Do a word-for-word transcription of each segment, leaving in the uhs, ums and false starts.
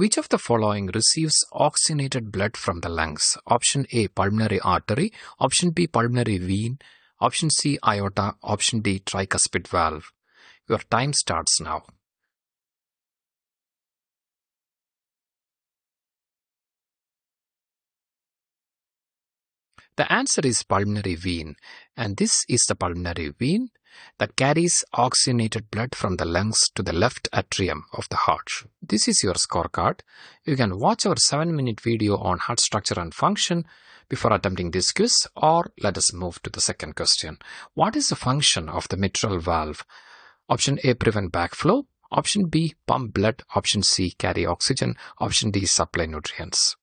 Which of the following receives oxygenated blood from the lungs? Option A, pulmonary artery. Option B, pulmonary vein. Option C, aorta. Option D, tricuspid valve. Your time starts now. The answer is pulmonary vein, and this is the pulmonary vein that carries oxygenated blood from the lungs to the left atrium of the heart. This is your scorecard. You can watch our seven minute video on heart structure and function before attempting this quiz, or let us move to the second question. What is the function of the mitral valve? Option A, prevent backflow. Option B, pump blood. Option C, carry oxygen. Option D, supply nutrients.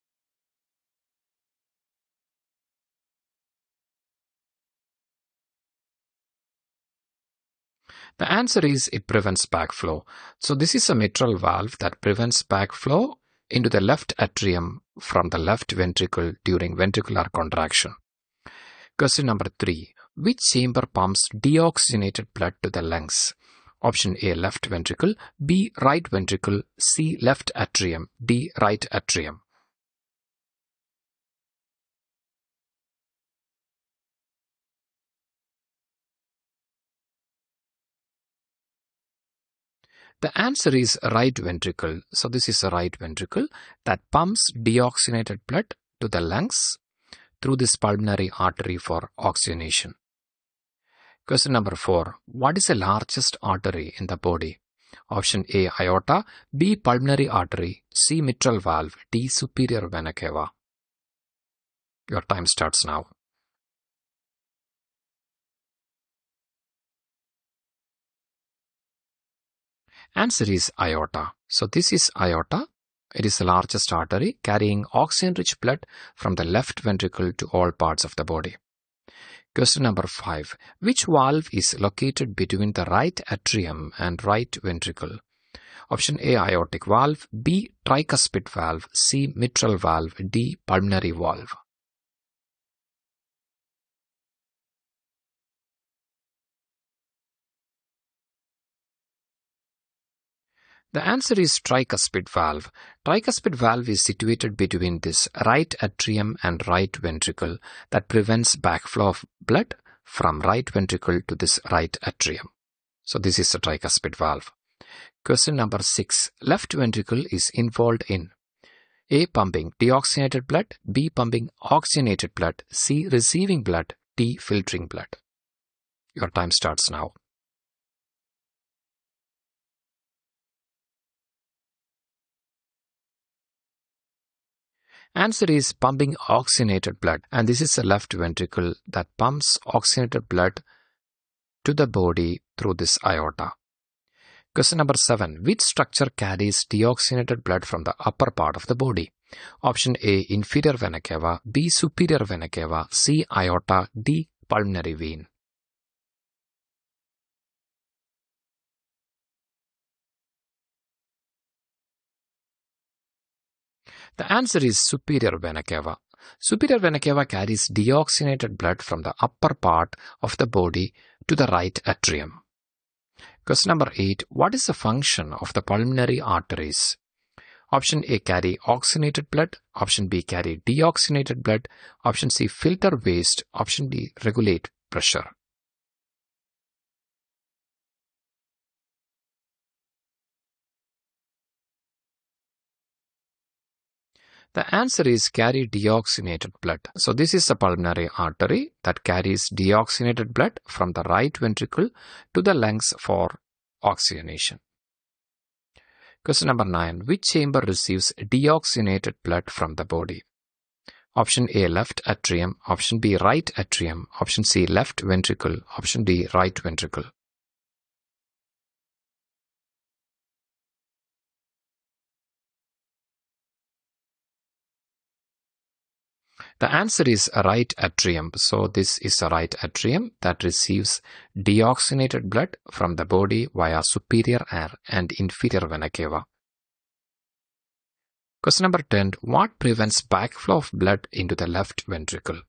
The answer is it prevents backflow. So this is a mitral valve that prevents backflow into the left atrium from the left ventricle during ventricular contraction. Question number three. Which chamber pumps deoxygenated blood to the lungs? Option A, left ventricle. B, right ventricle. C, left atrium. D, right atrium. The answer is right ventricle. So this is a right ventricle that pumps deoxygenated blood to the lungs through this pulmonary artery for oxygenation. Question number four. What is the largest artery in the body? Option A, aorta. B, pulmonary artery. C, mitral valve. D, superior vena cava. Your time starts now. Answer is aorta. So this is aorta. It is the largest artery carrying oxygen-rich blood from the left ventricle to all parts of the body. Question number five. Which valve is located between the right atrium and right ventricle? Option A, aortic valve. B, tricuspid valve. C, mitral valve. D, pulmonary valve. The answer is tricuspid valve. Tricuspid valve is situated between this right atrium and right ventricle that prevents backflow of blood from right ventricle to this right atrium. So this is the tricuspid valve. Question number six. Left ventricle is involved in A, pumping deoxygenated blood. B, pumping oxygenated blood. C, receiving blood. D, filtering blood. Your time starts now. Answer is pumping oxygenated blood, and this is the left ventricle that pumps oxygenated blood to the body through this aorta. Question number seven. Which structure carries deoxygenated blood from the upper part of the body? Option A, inferior vena cava. B, superior vena cava. C, aorta. D, pulmonary vein. The answer is superior vena cava. Superior vena cava carries deoxygenated blood from the upper part of the body to the right atrium. Question number eight. What is the function of the pulmonary arteries? Option A, carry oxygenated blood. Option B, carry deoxygenated blood. Option C, filter waste. Option D, regulate pressure. The answer is carry deoxygenated blood. So this is the pulmonary artery that carries deoxygenated blood from the right ventricle to the lungs for oxygenation. Question number nine. Which chamber receives deoxygenated blood from the body? Option A, left atrium. Option B, right atrium. Option C, left ventricle. Option D, right ventricle. The answer is right atrium. So this is a right atrium that receives deoxygenated blood from the body via superior and inferior vena cava. Question number ten. What prevents backflow of blood into the left ventricle?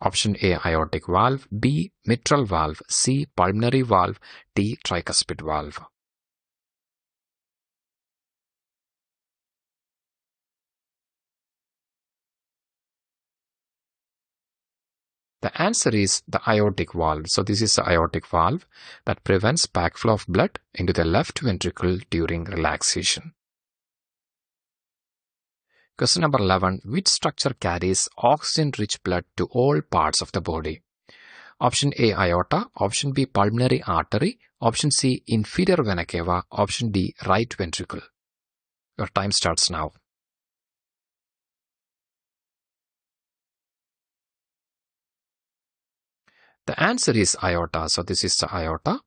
Option A, aortic valve. B, mitral valve. C, pulmonary valve. D, tricuspid valve. The answer is the aortic valve. So this is the aortic valve that prevents backflow of blood into the left ventricle during relaxation. Question number eleven. Which structure carries oxygen-rich blood to all parts of the body? Option A, aorta. Option B, pulmonary artery. Option C, inferior vena cava. Option D, right ventricle. Your time starts now. The answer is aorta. So this is the aorta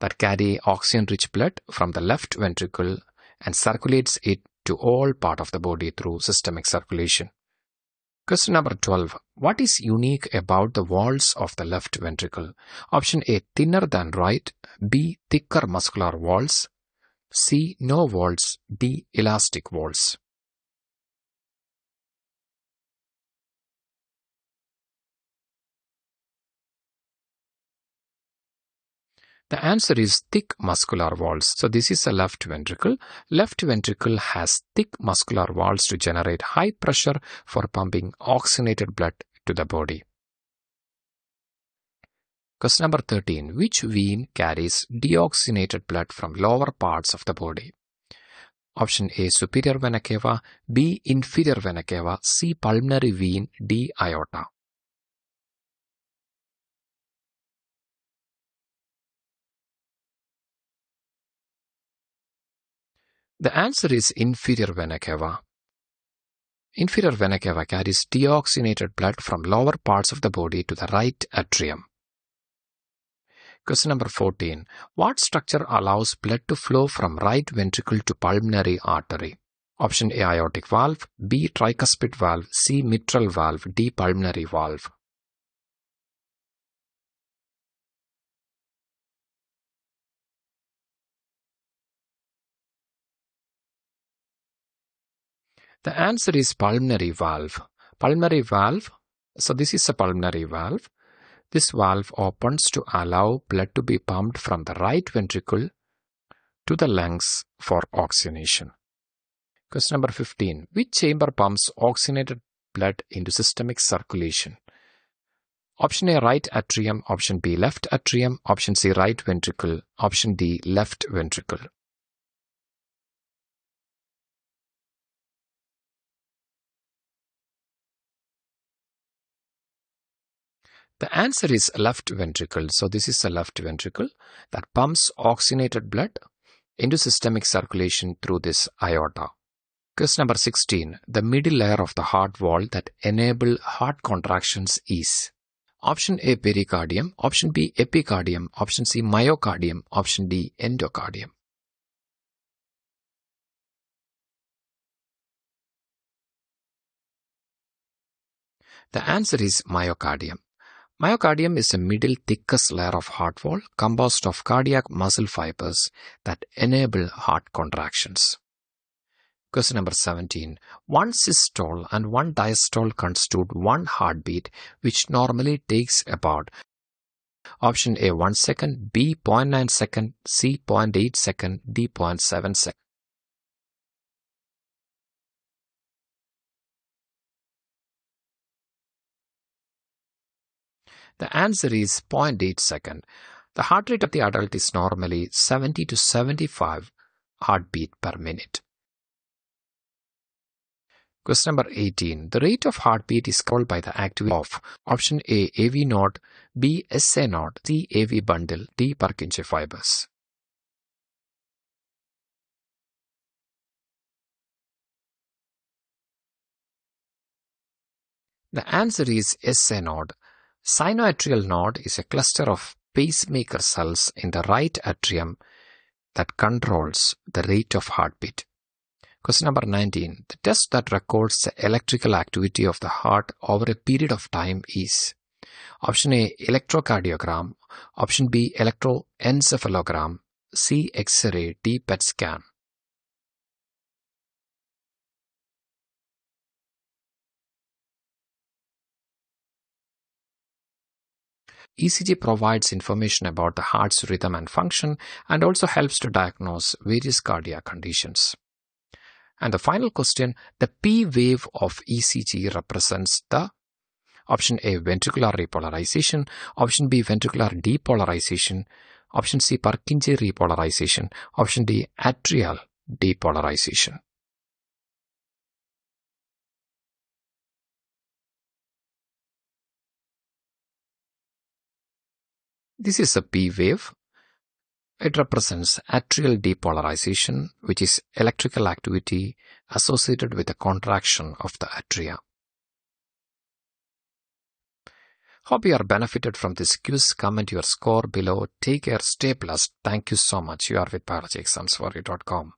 that carry oxygen-rich blood from the left ventricle and circulates it to all part of the body through systemic circulation. Question number twelve. What is unique about the walls of the left ventricle? Option A, thinner than right. B, thicker muscular walls. C, no walls. D, elastic walls. The answer is thick muscular walls. So this is a left ventricle. Left ventricle has thick muscular walls to generate high pressure for pumping oxygenated blood to the body. Question number thirteen. Which vein carries deoxygenated blood from lower parts of the body? Option A, superior vena cava. B, inferior vena cava. C, pulmonary vein. D, aorta. The answer is inferior vena cava. Inferior vena cava carries deoxygenated blood from lower parts of the body to the right atrium. Question number fourteen. What structure allows blood to flow from right ventricle to pulmonary artery? Option A, aortic valve. B, tricuspid valve. C, mitral valve. D, pulmonary valve. The answer is pulmonary valve. Pulmonary valve, so this is a pulmonary valve. This valve opens to allow blood to be pumped from the right ventricle to the lungs for oxygenation. Question number fifteen. Which chamber pumps oxygenated blood into systemic circulation? Option A, right atrium. Option B, left atrium. Option C, right ventricle. Option D, left ventricle. The answer is left ventricle. So this is the left ventricle that pumps oxygenated blood into systemic circulation through this aorta. Question number sixteen. The middle layer of the heart wall that enable heart contractions is? Option A, pericardium. Option B, epicardium. Option C, myocardium. Option D, endocardium. The answer is myocardium. Myocardium is the middle thickest layer of heart wall composed of cardiac muscle fibers that enable heart contractions. Question number seventeen. One systole and one diastole constitute one heartbeat, which normally takes about option A, one second, B, zero point nine seconds, C, zero point eight seconds, D, zero point seven seconds. The answer is zero point eight seconds. The heart rate of the adult is normally seventy to seventy-five heartbeat per minute. Question number eighteen. The rate of heartbeat is called by the activity of option A, A V naught, B, S A naught, C, A V bundle, D, Purkinje fibers. The answer is S A naught. Sinoatrial node is a cluster of pacemaker cells in the right atrium that controls the rate of heartbeat. Question number nineteen. The test that records the electrical activity of the heart over a period of time is? Option A, electrocardiogram. Option B, electroencephalogram. C, X-ray. D, P E T scan. E C G provides information about the heart's rhythm and function and also helps to diagnose various cardiac conditions. And the final question, the P wave of E C G represents the Option A, ventricular repolarization. Option B, ventricular depolarization. Option C, Purkinje repolarization. Option D, atrial depolarization. This is a P wave. It represents atrial depolarization, which is electrical activity associated with the contraction of the atria. Hope you are benefited from this quiz. Comment your score below. Take care, stay blessed. Thank you so much. You are with biology exams for you dot com.